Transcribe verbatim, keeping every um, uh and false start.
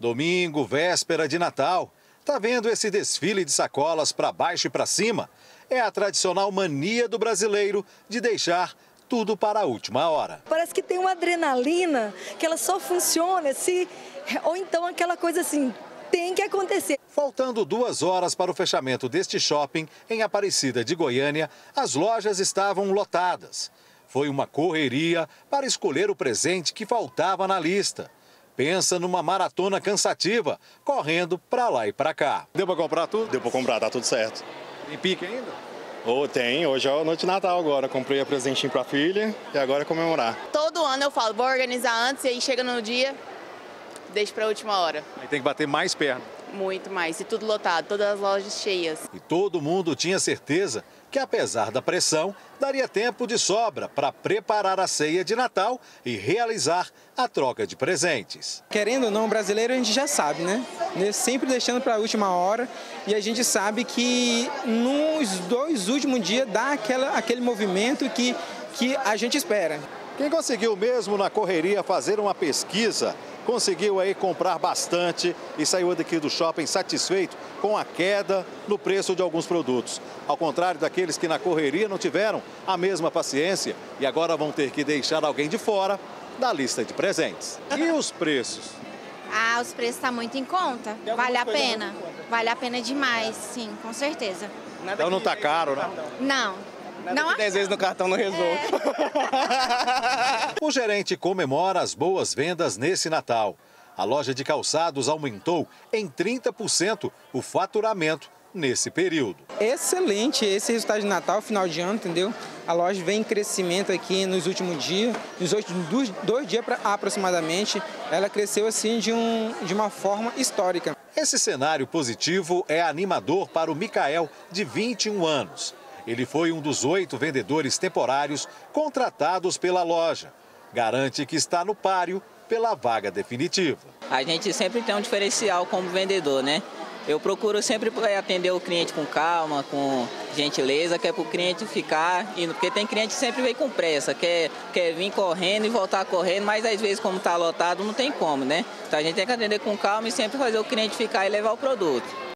Domingo, véspera de Natal. Tá vendo esse desfile de sacolas para baixo e para cima? É a tradicional mania do brasileiro de deixar tudo para a última hora. Parece que tem uma adrenalina que ela só funciona se... ou então aquela coisa assim, tem que acontecer. Faltando duas horas para o fechamento deste shopping em Aparecida de Goiânia, as lojas estavam lotadas. Foi uma correria para escolher o presente que faltava na lista. Pensa numa maratona cansativa, correndo para lá e para cá. Deu para comprar tudo? Deu para comprar, tá tudo certo. Tem pique ainda? Oh, tem, hoje é a noite de Natal agora. Comprei a presentinho para a filha e agora é comemorar. Todo ano eu falo, vou organizar antes e aí chega no dia, deixa para a última hora. Aí tem que bater mais perna. Muito mais, e tudo lotado, todas as lojas cheias. E todo mundo tinha certeza que, apesar da pressão, daria tempo de sobra para preparar a ceia de Natal e realizar a troca de presentes. Querendo ou não, o brasileiro a gente já sabe, né? Sempre deixando para a última hora, e a gente sabe que nos dois últimos dias dá aquela, aquele movimento que, que a gente espera. Quem conseguiu mesmo na correria fazer uma pesquisa, conseguiu aí comprar bastante e saiu daqui do shopping satisfeito com a queda no preço de alguns produtos. Ao contrário daqueles que na correria não tiveram a mesma paciência e agora vão ter que deixar alguém de fora da lista de presentes. E os preços? Ah, os preços estão muito em conta. Vale a pena. Vale a pena demais, sim, com certeza. Então não está caro, né? Não. Não, dez vezes no cartão não resolve. É. O gerente comemora as boas vendas nesse Natal. A loja de calçados aumentou em trinta por cento o faturamento nesse período. Excelente esse resultado de Natal, final de ano, entendeu? A loja vem em crescimento aqui nos últimos dias, nos últimos dois dias aproximadamente. Ela cresceu assim de, um, de uma forma histórica. Esse cenário positivo é animador para o Micael, de vinte e um anos. Ele foi um dos oito vendedores temporários contratados pela loja. Garante que está no páreo pela vaga definitiva. A gente sempre tem um diferencial como vendedor, né? Eu procuro sempre atender o cliente com calma, com gentileza, que é para o cliente ficar, porque tem cliente que sempre vem com pressa, quer, quer vir correndo e voltar correndo, mas às vezes como está lotado não tem como, né? Então a gente tem que atender com calma e sempre fazer o cliente ficar e levar o produto.